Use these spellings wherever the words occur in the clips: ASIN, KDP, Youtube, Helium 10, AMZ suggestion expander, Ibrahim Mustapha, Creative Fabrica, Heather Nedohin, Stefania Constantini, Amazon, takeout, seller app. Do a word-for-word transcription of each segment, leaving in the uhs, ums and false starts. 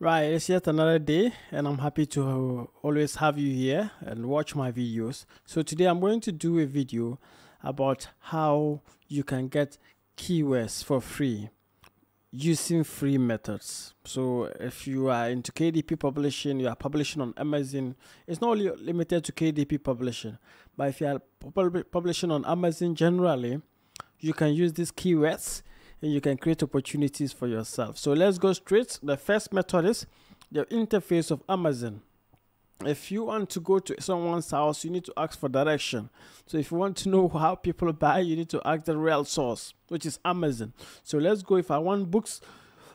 Right, it's yet another day and I'm happy to always have you here and watch my videos. So today I'm going to do a video about how you can get keywords for free using free methods. So if you are into K D P publishing, you are publishing on Amazon, it's not only limited to K D P publishing, but if you are publishing on Amazon generally, you can use these keywords and you can create opportunities for yourself. So let's go straight. The first method is the interface of Amazon. If you want to go to someone's house, you need to ask for direction. So if you want to know how people buy, you need to ask the real source, which is Amazon. So let's go. If I want books,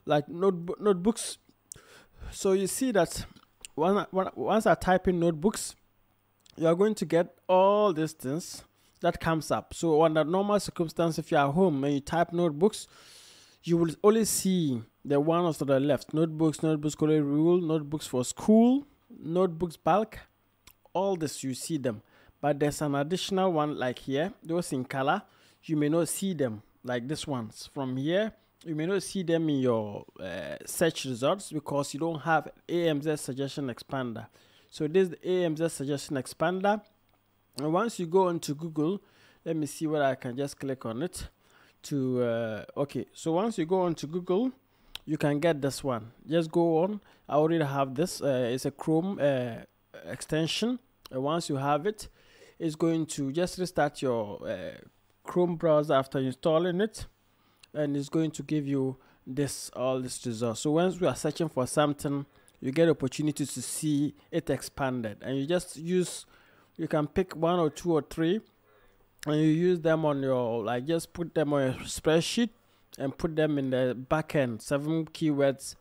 like note, notebooks. So you see that when, when, once I type in notebooks, you are going to get all these things that comes up. So under normal circumstance, if you are home and you type notebooks, you will only see the ones to the left. Notebooks, notebooks color rule, notebooks for school, notebooks bulk, all this, you see them. But there's an additional one like here, those in color, you may not see them like this ones. From here, you may not see them in your uh, search results because you don't have A M Z suggestion expander. So this is the A M Z suggestion expander. And once you go onto Google, let me see whether I can just click on it to uh, okay. So once you go onto Google, you can get this one. Just go on. I already have this. Uh, it's a Chrome uh, extension. And once you have it, it's going to just restart your uh, Chrome browser after installing it, and it's going to give you this all this result. So once we are searching for something, you get opportunities to see it expanded, and you just use. You can pick one or two or three and you use them on your, like just put them on a spreadsheet and put them in the backend, seven keywords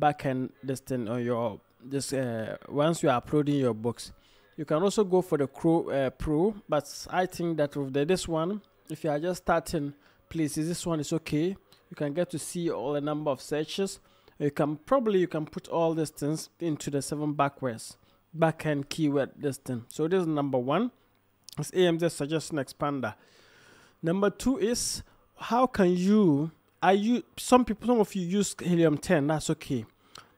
backend this thing on your, this, uh, once you are uploading your books. You can also go for the Pro, uh, Pro, but I think that with the, this one, if you are just starting, please, this one is okay. You can get to see all the number of searches. You can probably, you can put all these things into the seven backwards. Backend keyword listing. So this is number one, is A M Z suggestion expander. Number two is how can you? Are you some people? Some of you use Helium ten. That's okay,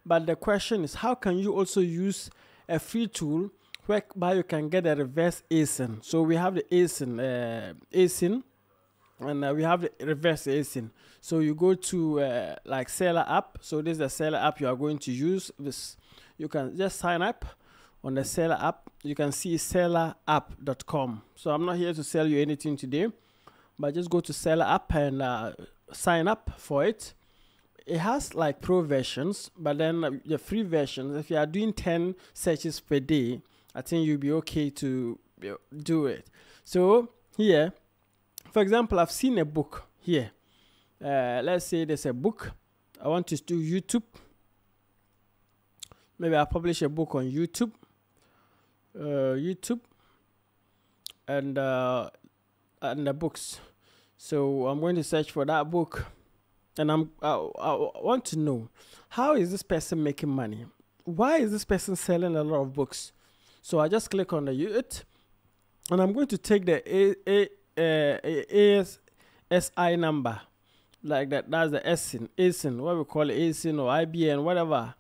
but the question is how can you also use a free tool whereby you can get a reverse A S I N? So we have the A S I N, uh, A S I N, and uh, we have the reverse A S I N. So you go to uh, like seller app. So this is the seller app you are going to use. This you can just sign up. On the seller app, you can see seller app dot com. So I'm not here to sell you anything today, but just go to seller app and uh, sign up for it. It has like pro versions, but then uh, the free versions, if you are doing ten searches per day, I think you'll be okay to do it. So here, for example, I've seen a book here. Uh, let's say there's a book. I want to do YouTube. Maybe I'll publish a book on YouTube. Uh, YouTube and uh, and the books. So I'm going to search for that book, and I'm I, I want to know how is this person making money? Why is this person selling a lot of books? So I just click on the it, and I'm going to take the a a ASI number, like that. That's the A S I N, A S I N, what we call it, A S I N or I B N, whatever.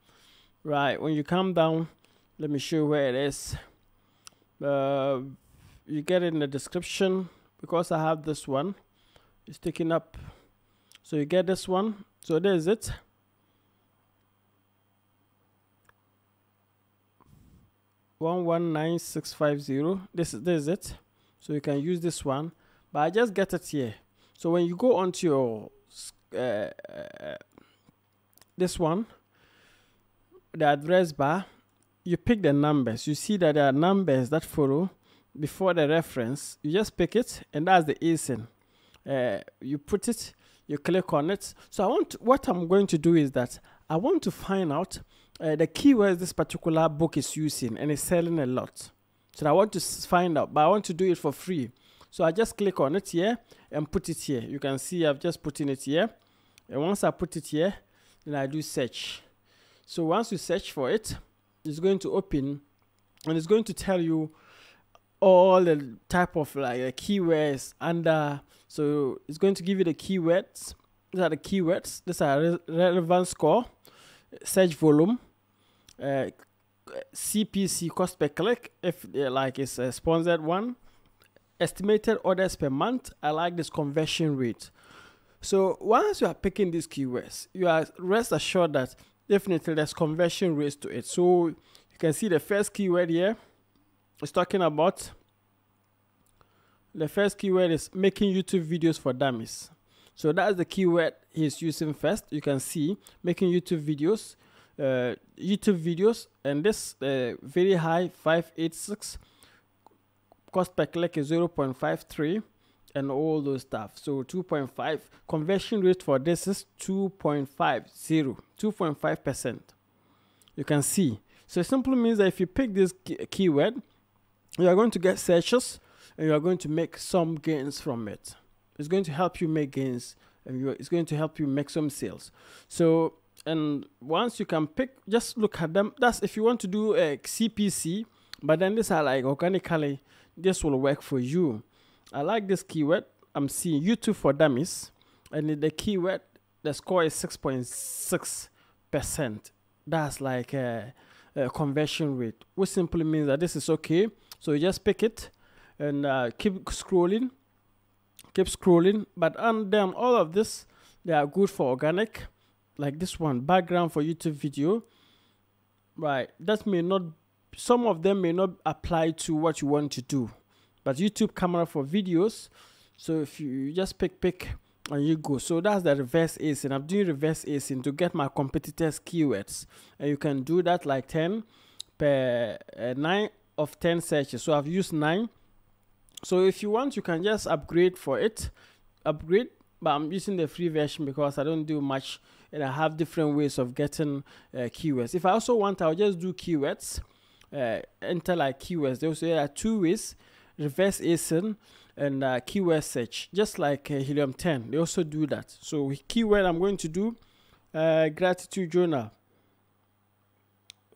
Right, when you come down. Let me show you where it is. Uh, you get it in the description because I have this one. It's taking up. So you get this one. So there's it. one one nine six five zero. This is there's it. So you can use this one. But I just get it here. So when you go onto your uh, this one, the address bar. You pick the numbers. You see that there are numbers that follow before the reference. You just pick it, and that's the A S I N. Uh, you put it. You click on it. So I want. To, what I'm going to do is that I want to find out uh, the keywords this particular book is using and is selling a lot. So I want to find out, but I want to do it for free. So I just click on it here and put it here. You can see I've just put in it here. And once I put it here, then I do search. So once you search for it. It's going to open and it's going to tell you all the type of like uh, keywords under. So it's going to give you the keywords. These are the keywords. These are re relevant score. search volume, uh, C P C, cost per click, if uh, like it's a sponsored one, estimated orders per month. I like this conversion rate. So once you are picking these keywords, you are rest assured that definitely there's conversion rates to it. So you can see the first keyword here is talking about, the first keyword is making YouTube videos for dummies. So that's the keyword he's using first. You can see making YouTube videos, uh, YouTube videos, and this uh, very high five eighty-six, cost per click is zero point five three, and all those stuff. So two point five, conversion rate for this is two point five percent. You can see. So it simply means that if you pick this key keyword, you are going to get searches and you are going to make some gains from it. It's going to help you make gains, and you, it's going to help you make some sales. So, and once you can pick, just look at them. That's if you want to do a C P C, but then these are like organically, this will work for you. I like this keyword. I'm seeing YouTube for dummies, and the keyword, the score is six point six percent. That's like a, a conversion rate, which simply means that this is okay. So you just pick it and uh, keep scrolling, keep scrolling. But and then all of this, they are good for organic, like this one, background for YouTube video, right? That may not, some of them may not apply to what you want to do. But YouTube camera for videos, so if you just pick pick and you go. So that's the reverse A S I N. I'm doing reverse A S I N to get my competitors' keywords, and you can do that like ten per uh, nine of ten searches. So I've used nine. So if you want, you can just upgrade for it, upgrade. But I'm using the free version because I don't do much, and I have different ways of getting uh, keywords. If I also want, I'll just do keywords, uh, enter like keywords. There, so there are two ways. Reverse A S I N and uh, keyword search, just like uh, Helium ten, they also do that. So with keyword, I'm going to do uh, gratitude journal,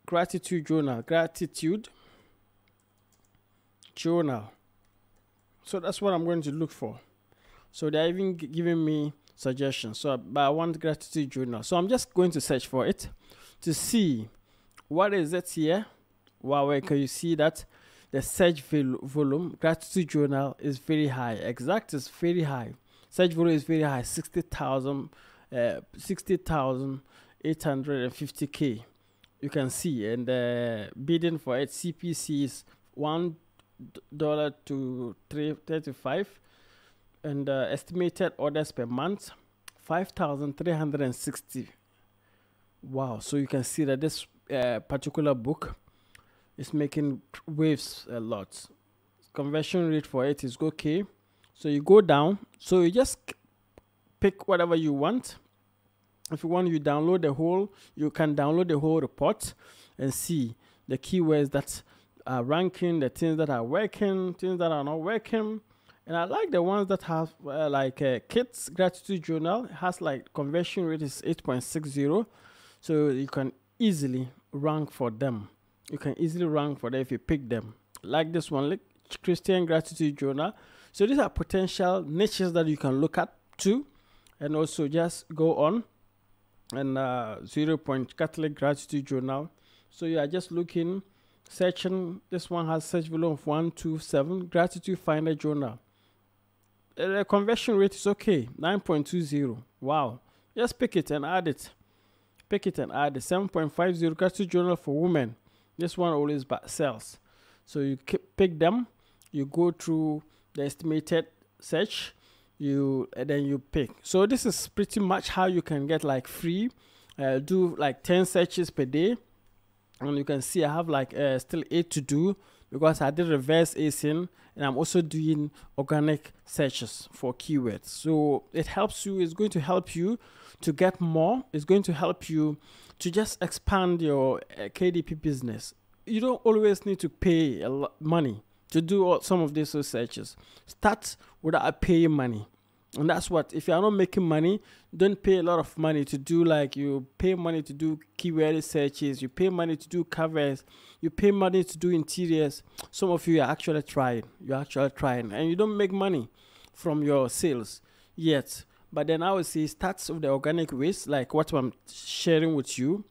gratitude journal, gratitude journal. So that's what I'm going to look for. So they're even giving me suggestions. So, but I want gratitude journal. So I'm just going to search for it to see what is it here. Wow, wait, can you see that? The search volume, gratitude journal is very high. Exact is very high. Search volume is very high, sixty thousand, uh, sixty thousand eight hundred fifty K. You can see, and the uh, bidding for it, C P C is one dollar to three thirty-five, and uh, estimated orders per month, five thousand three hundred sixty. Wow, so you can see that this uh, particular book, it's making waves a lot. Conversion rate for it is okay. So you go down. So you just pick whatever you want. If you want, you download the whole, you can download the whole report and see the keywords that are ranking, the things that are working, things that are not working. And I like the ones that have uh, like uh, kids gratitude journal. It has like conversion rate is eight point six zero. So you can easily rank for them. You can easily rank for that if you pick them. Like this one, like Christian Gratitude Journal. So these are potential niches that you can look at too. And also just go on and uh, Zero Point Catholic Gratitude Journal. So you are just looking, searching. This one has search volume of one two seven. Gratitude Finder Journal. Uh, the conversion rate is okay, nine point two zero. Wow. Just pick it and add it. Pick it and add it. seven point five zero Gratitude Journal for Women. This one always sells. So you pick them, you go through the estimated search, you and then you pick. So this is pretty much how you can get like free, uh, do like ten searches per day. And you can see I have like uh, still eight to do because I did reverse A S I N, and I'm also doing organic searches for keywords. So it helps you, it's going to help you to get more. It's going to help you to just expand your uh, K D P business. You don't always need to pay a lot money to do all, some of these researches. Start without paying money. And that's what, if you are not making money, don't pay a lot of money to do, like you pay money to do keyword searches, you pay money to do covers, you pay money to do interiors. Some of you are actually trying, you're actually trying, and you don't make money from your sales yet. But then I would say start with the organic ways, like what I'm sharing with you.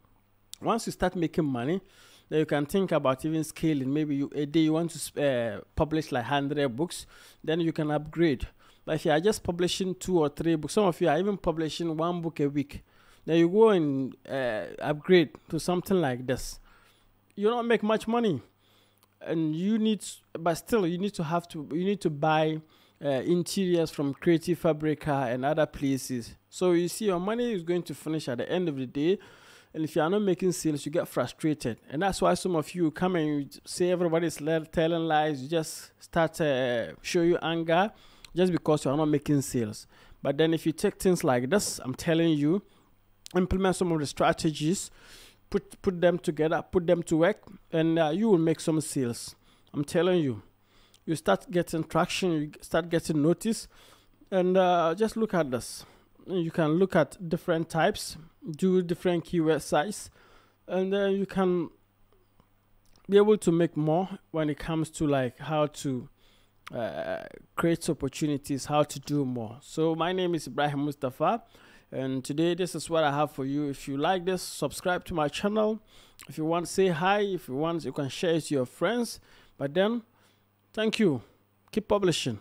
Once you start making money, then you can think about even scaling. Maybe you a day you want to uh, publish like one hundred books, then you can upgrade. But if you are just publishing two or three books, some of you are even publishing one book a week, then you go and uh, upgrade to something like this. You don't make much money, and you need, but still you need to have to you need to buy uh, interiors from Creative Fabrica and other places. So you see, your money is going to finish at the end of the day. And if you are not making sales, you get frustrated. And that's why some of you come and you say everybody's telling lies. You just start to uh, show you anger just because you are not making sales. But then if you take things like this, I'm telling you, implement some of the strategies, put, put them together, put them to work, and uh, you will make some sales. I'm telling you, you start getting traction, you start getting notice, and uh, just look at this. You can look at different types, do different keyword size, and then you can be able to make more when it comes to like how to uh, create opportunities, how to do more. So my name is Ibrahim Mustapha, and today this is what I have for you. If you like this, subscribe to my channel. If you want, say hi. If you want, you can share it to your friends. But then, thank you. Keep publishing.